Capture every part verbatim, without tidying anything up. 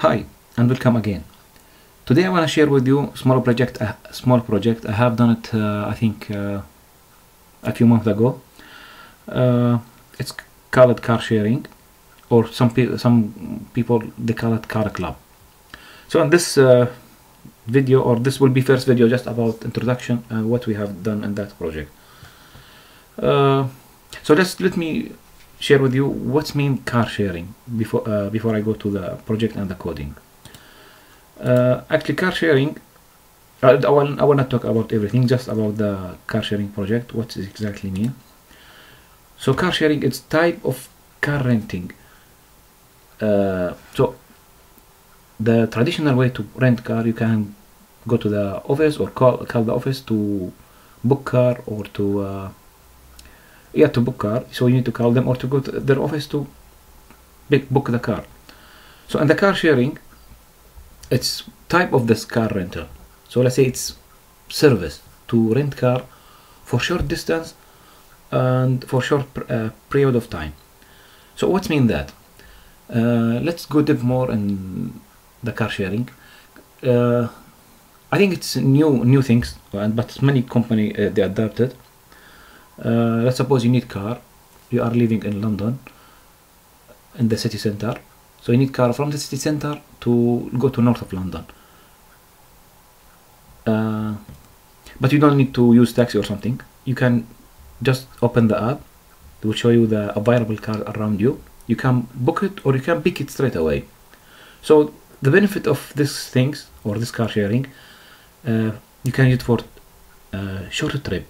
Hi, and welcome again. Today I want to share with you small project. A small project I have done it. Uh, I think uh, a few months ago. Uh, it's called car sharing, or some pe some people they call it car club. So in this uh, video, or this will be first video, just about introduction and what we have done in that project. Uh, so let's let me. share with you what's mean car sharing before uh, before I go to the project and the coding. Uh, actually, car sharing. I will I will not talk about everything, just about the car sharing project. What is exactly mean? So car sharing is type of car renting. Uh, so the traditional way to rent car, you can go to the office or call call the office to book car or to. Uh, Yeah, to book car, so you need to call them or to go to their office to book the car. So in the car sharing, it's type of this car rental. So let's say it's service to rent car for short distance and for short uh, period of time. So what's mean that? Uh, let's go deep more in the car sharing. Uh, I think it's new new things, but many company uh, they adapted. Uh, let's suppose you need car, you are living in London, in the city center, so you need car from the city center to go to north of London. Uh, but you don't need to use taxi or something, you can just open the app, it will show you the available car around you, you can book it or you can pick it straight away. So the benefit of these things, or this car sharing, uh, you can use it for uh, shorter trip.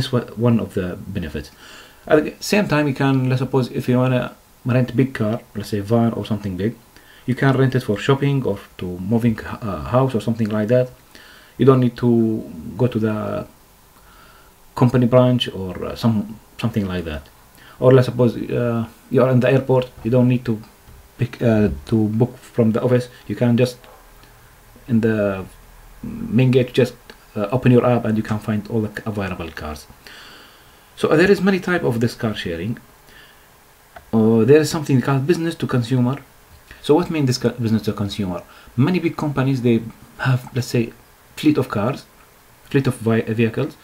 This was one of the benefits. At the same time, you can, let's suppose, if you want to rent big car, let's say van or something big, you can rent it for shopping or to moving a house or something like that. You don't need to go to the company branch or some something like that. Or let's suppose uh, you are in the airport, you don't need to pick uh, to book from the office. You can just in the main gate just. Uh, open your app and you can find all the available cars. So uh, there is many type of this car sharing. Uh, there is something called business to consumer. So what means this business to consumer? Many big companies, they have, let's say, fleet of cars, fleet of vehicles.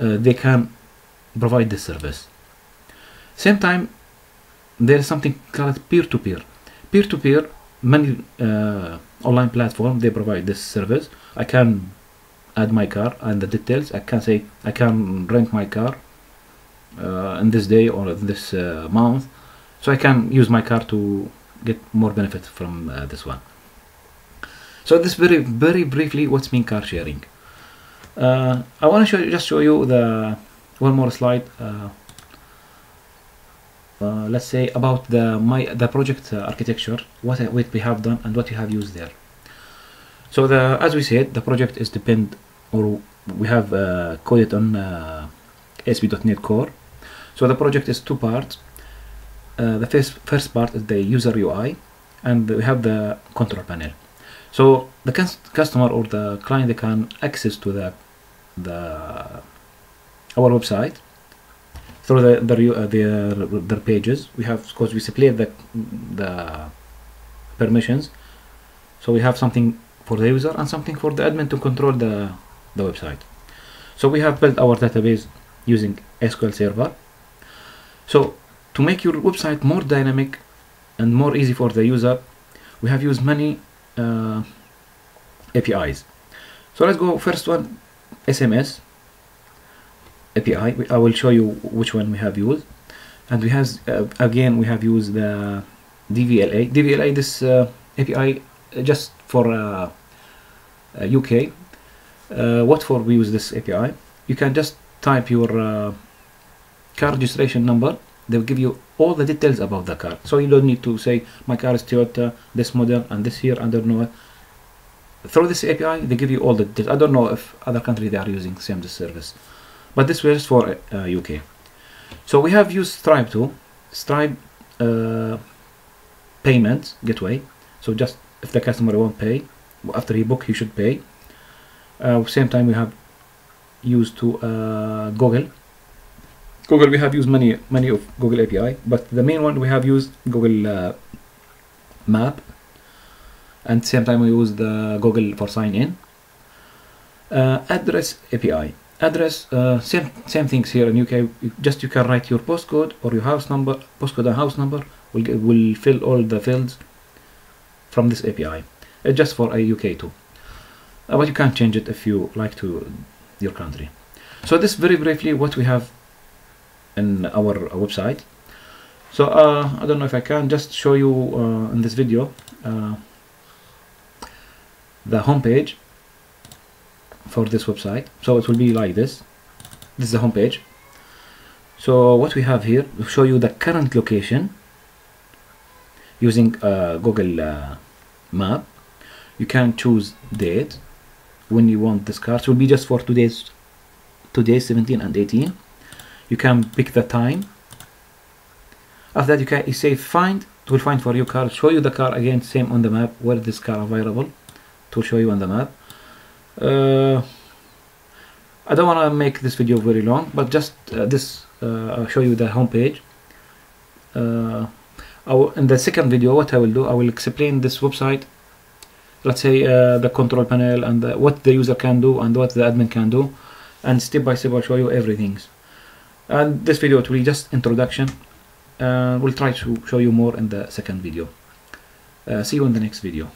Uh, they can provide this service. Same time, there is something called peer-to-peer. Peer-to-peer, many uh, online platforms, they provide this service. I can add my car and the details. I can say I can rent my car uh, in this day or in this uh, month, so I can use my car to get more benefit from uh, this one. So this very very briefly what's mean car sharing. Uh, I want to just show you the one more slide. Uh, uh, let's say about the my the project uh, architecture, what, what we have done and what we have used there. So the, as we said, the project is depend, or we have uh, coded on uh, A S P dot NET Core. So the project is two parts. Uh, the first first part is the user U I, and we have the control panel. So the customer or the client, they can access to the the our website through the their uh, their, their pages. We have, of course, we display the the permissions. So we have something for the user and something for the admin to control the, the website. So we have built our database using S Q L Server. So to make your website more dynamic and more easy for the user, we have used many uh, A P Is. So let's go first one, S M S A P I. I will show you which one we have used. And we have, uh, again, we have used the D V L A. D V L A, this uh, A P I, just for uh, uh, U K, uh, what for we use this A P I? You can just type your uh, car registration number. They will give you all the details about the car. So you don't need to say my car is Toyota, this model, and this year, and don't know. Through this A P I, they give you all the details. I don't know if other countries they are using same this service, but this was for uh, U K. So we have used Stripe too. Stripe uh, payment gateway. So just if the customer won't pay, after he book, he should pay. Uh, same time we have used to uh, Google. Google, we have used many many of Google A P I, but the main one we have used Google uh, Map. and same time we use the Google for sign in. Uh, address A P I. Address, uh, same same things here in U K. Just you can write your postcode or your house number. Postcode and house number will will fill all the fields from this A P I. It's just for a U K too, uh, but you can change it if you like to your country. So this very briefly what we have in our website. So uh, I don't know if I can just show you uh, in this video uh, the homepage for this website. So it will be like this. This is the homepage. So what we have here, we show you the current location using uh, Google uh, Map. You can choose date when you want this card. It will be just for today's today, seventeen and eighteen. You can pick the time. After that, you can you say find. It will find for your car. Show you the car again, same on the map where this car available. It will show you on the map. Uh, I don't want to make this video very long, but just uh, this uh, I'll show you the homepage. Uh, I will, in the second video, what I will do, I will explain this website. Let's say uh, the control panel and the, what the user can do and what the admin can do, and step by step I'll show you everything. And this video it will be just introduction. Uh, we'll try to show you more in the second video. Uh, see you in the next video.